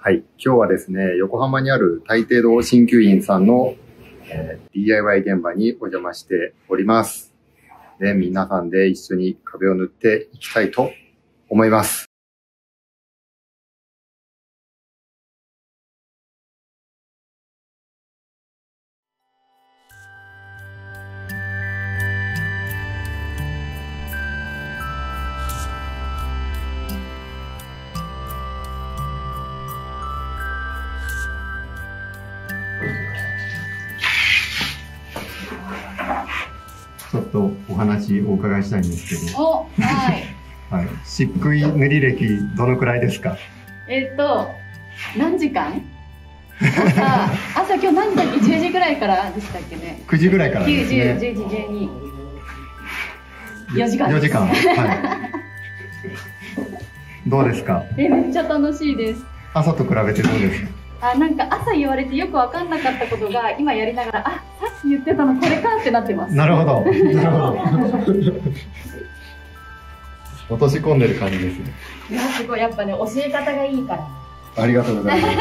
はい、今日はですね、横浜にある太平堂鍼灸院さんの、DIY 現場にお邪魔しております。で、皆さんで一緒に壁を塗っていきたいと思います。ちょっとお話をお伺いしたいんですけど。はい。はい。漆喰塗り歴どのくらいですか？何時間？朝今日何時だっけ？10時ぐらいからでしたっけね。9時ぐらいからですね。9、10、11、12。4時間。4時間。はい。どうですか？めっちゃ楽しいです。朝と比べてどうですか？なんか朝言われてよく分かんなかったことが今やりながら、あ、さっき言ってたのこれかってなってます。なるほど。落とし込んでる感じですね。いや、すごいやっぱね、教え方がいいから。ありがとうございます。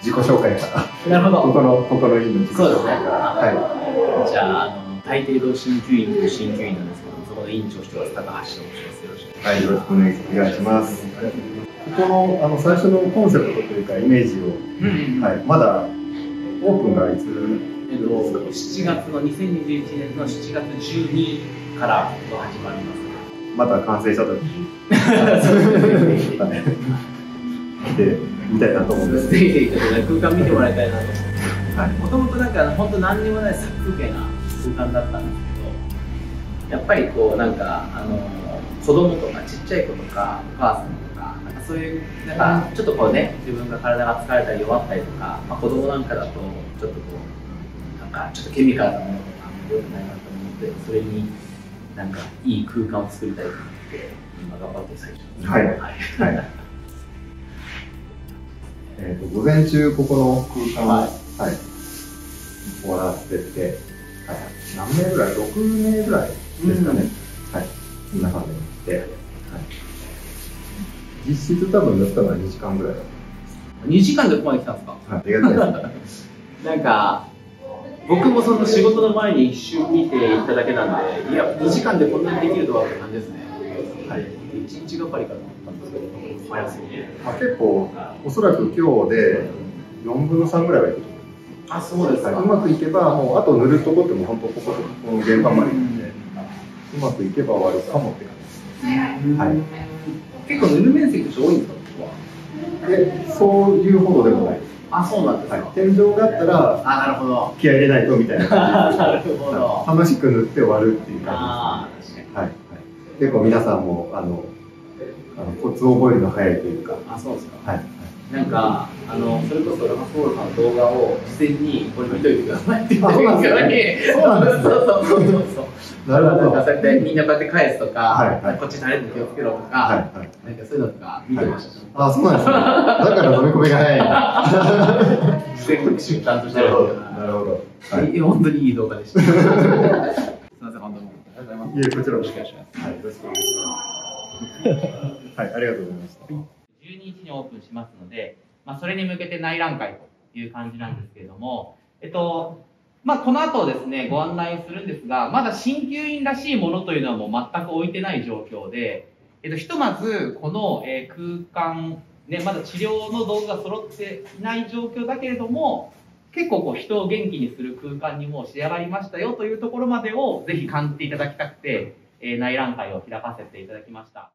自己紹介から。なるほど。心意の自己紹介から。はい。じゃあ、太平堂鍼灸院という鍼灸院なんですけど、そこの院長をしてます高橋と申します。よろしくお願いします。はい、よろしくお願いします。ここの最初のコンセプトというかイメージを、はい、まだオープンがいつ2021年の7月12から始まります。また完成した時に。でみたいなと思うんです。ぜひぜひ空間見てもらいたいなと思って。もともとなんか本当何にもない殺風景な空間だったんですけど、やっぱりこうなんか子供とかちっちゃい子とかお母さんとかなんかそういうなんかちょっとこうね、自分が体が疲れたり弱ったりとか、まあ子供なんかだとちょっとこうなんかちょっとケミカルなものとか良くないなと思って、それになんかいい空間を作りたいと思って今頑張って最初。はい。午前中ここの空間を、はい、終わらせて、何名ぐらい6名ぐらいですかね、はい、こんな感じで、はい、実質多分やったのは2時間ぐらいだと思います。2時間でここまで来たんですか？はい、ありがとうございます。なんか僕もその仕事の前に一瞬見ていただけなんで、いや2時間でこんなにできるとはって感じですね。はい、1日がかりかと思ったんですけど、結構、おそらく今日で4分の3ぐらいはいけると思います。そうですか。うまくいけば、もうあと塗るとこっても本当ここの現場までなんで、うまくいけば終わるかもって感じです。はい。結構塗る面積として多いんですか、ここは？そういうほどでもないです。あ、そうなんですか。天井があったら、あ、なるほど、気合い入れないとみたいな感じで楽しく塗って終わるっていう感じですね。はい。結構皆さんもコツを覚えるの早いというか。あ、そうですか。はい。なんかそれこそラマソールさんの動画を事前にこれ見といてくださいって言ってるんですよね。そうなんです。そう。なるほど。なんか絶対みんなこうやって返すとか、こっち垂れるの気をつけろとか、なんかそういうのとか見てました。あ、そうなんですね。だから飲み込みが早い。事前復習担当してる。なるほど。本当にいい動画でした。すみません、本当にありがとうございます。いえ、こちらよろしくお願いします。はい、よろしくお願いします。はい、ありがとうございました。12日にオープンしますので、それに向けて内覧会という感じなんですけれども、この後ですね、ご案内をするんですが、まだ鍼灸院らしいものというのはもう全く置いてない状況で、ひとまずこの空間、ね、まだ治療の道具が揃っていない状況だけれども、結構こう人を元気にする空間にもう仕上がりましたよというところまでをぜひ感じていただきたくて、内覧会を開かせていただきました。